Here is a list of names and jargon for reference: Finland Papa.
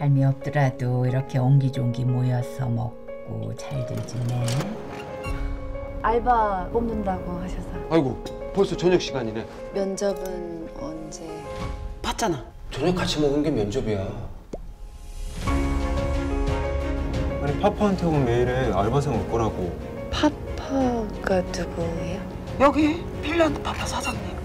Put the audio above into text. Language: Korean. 할미 없더라도 이렇게 옹기종기 모여서 먹고 잘들 지내. 알바 뽑는다고 하셔서. 아이고, 벌써 저녁 시간이네. 면접은 언제? 봤잖아. 저녁 같이 먹은 게 면접이야. 아니, 파파한테 온 메일에 알바생 올 거라고. 파파가 누구예요? 여기 핀란드 파파 사장님.